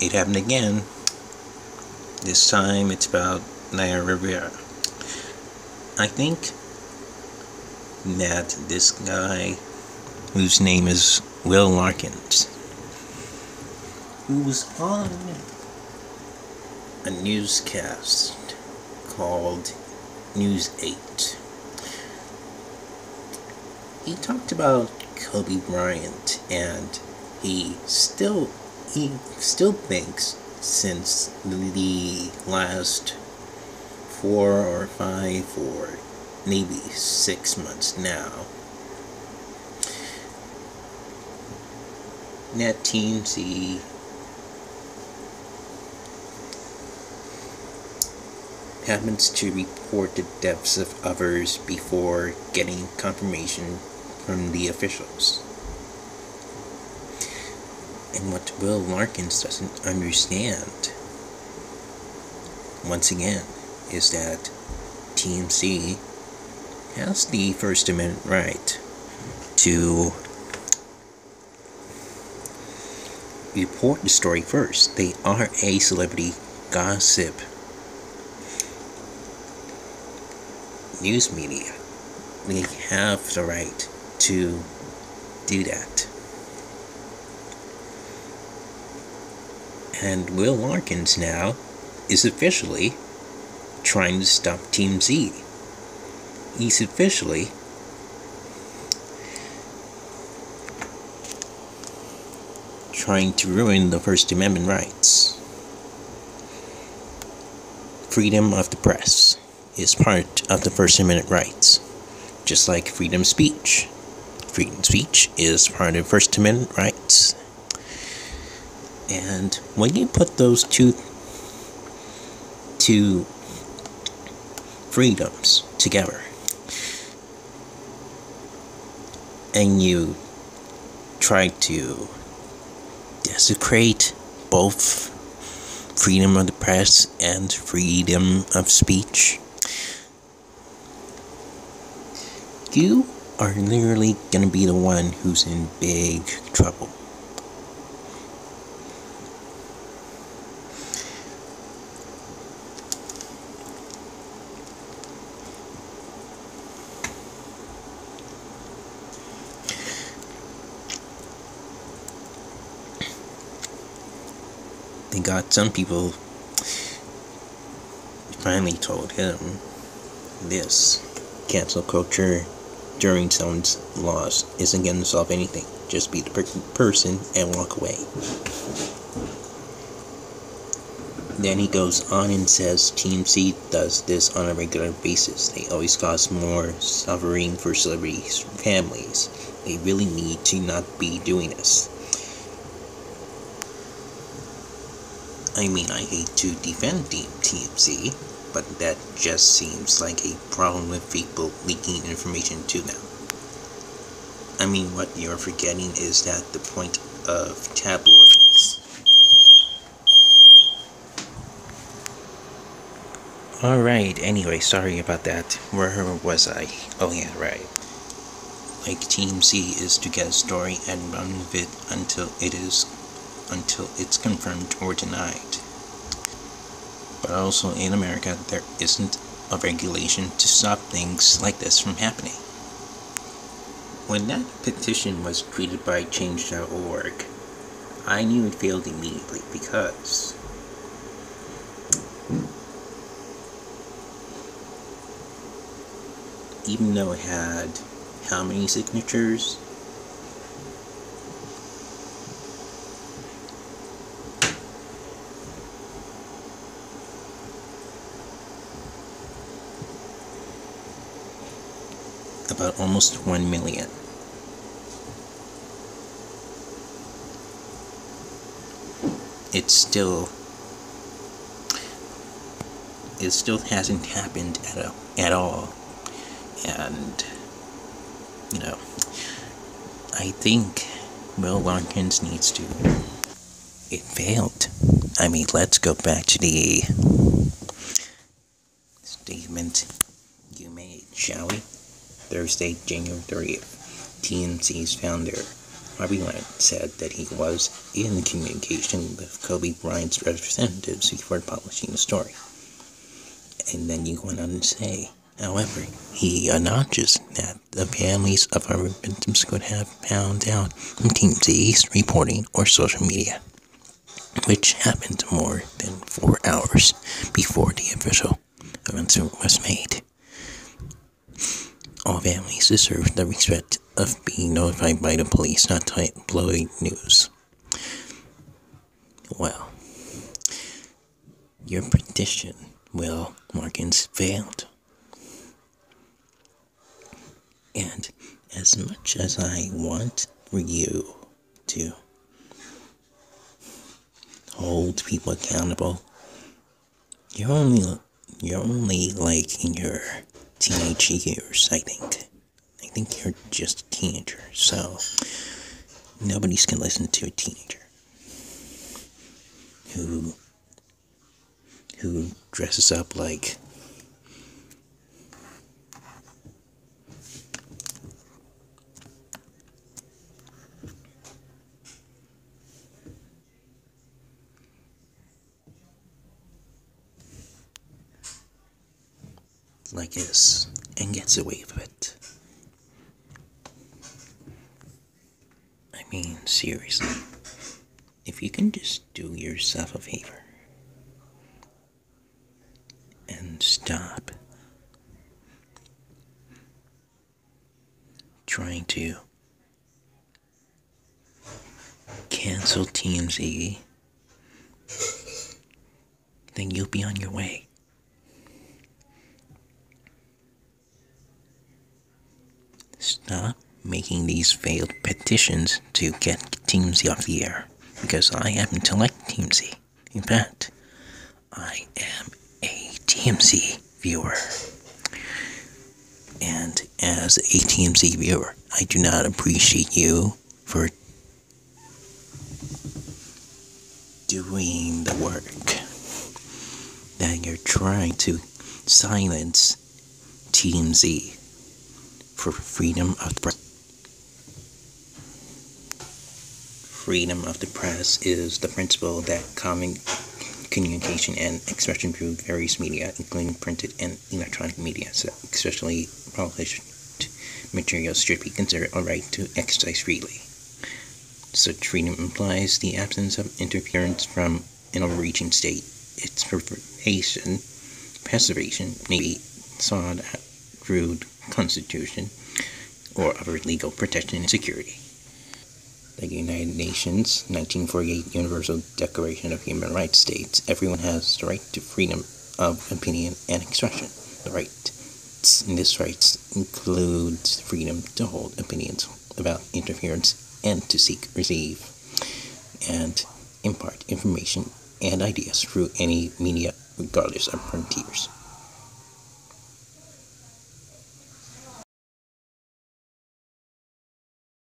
it happened again. This time it's about Naya Rivera. I think that this guy, whose name is Will Larkins, who was on a newscast called News 8. He talked about Kobe Bryant, and he still thinks, since the last 4 or 5 or maybe 6 months now, that TMZ happens to report the deaths of others before getting confirmation from the officials. And what Will Larkins doesn't understand, once again, is that TMZ has the First Amendment right to report the story first. They are a celebrity gossip news media. They have the right to do that. And Will Larkins now is officially trying to stop TMZ. He's officially trying to ruin the First Amendment rights. Freedom of the press is part of the First Amendment rights, just like freedom of speech. Freedom of speech is part of First Amendment rights. And when you put those two freedoms together, and you try to desecrate both freedom of the press and freedom of speech, you are literally going to be the one who's in big trouble. They got some people finally told him this cancel culture during someone's loss isn't going to solve anything. Just be the person and walk away. Then he goes on and says TMZ does this on a regular basis. They always cause more suffering for celebrities' families. They really need to not be doing this. I mean, I hate to defend TMZ, but that just seems like a problem with people leaking information to them. I mean, what you're forgetting is that the point of tabloids Alright, anyway, sorry about that. Where was I? Oh yeah, right. Like, TMZ is to get a story and run with it until it's confirmed or denied. But also in America, there isn't a regulation to stop things like this from happening. When that petition was treated by Change.org, I knew it failed immediately because even though it had how many signatures? 1 million. It still hasn't happened at all. And you know, I think Will Larkins needs to. It failed. I mean, let's go back to the statement you made, shall we? Thursday, January 30th, TMZ's founder, Harvey Lant said that he was in communication with Kobe Bryant's representatives before publishing the story. And then he went on to say, however, he acknowledges that the families of our victims could have found out from TMZ's reporting or social media, which happened more than 4 hours before the official announcement was made. All families deserve the respect of being notified by the police, not tabloid news. Well, your petition, Will Larkins, failed. And as much as I want for you to hold people accountable, you're only like in your teenage years, I think. I think you're just a teenager, so nobody's gonna listen to a teenager who dresses up like this and gets away with it. I mean, seriously, if you can just do yourself a favor and stop trying to cancel TMZ, then you'll be on your way. Stop making these failed petitions to get TMZ off the air, because I happen to like TMZ. In fact, I am a TMZ viewer. And as a TMZ viewer, I do not appreciate you for doing the work that you're trying to silence TMZ for freedom of the press is the principle that common communication and expression through various media, including printed and electronic media, so especially published materials, should be considered a right to exercise freely. Such freedom implies the absence of interference from an overreaching state. Its preservation may be sought out through Constitution or other legal protection and security. The United Nations 1948 Universal Declaration of Human Rights states everyone has the right to freedom of opinion and expression. The rights in this rights includes freedom to hold opinions about interference and to seek, receive, and impart information and ideas through any media regardless of frontiers.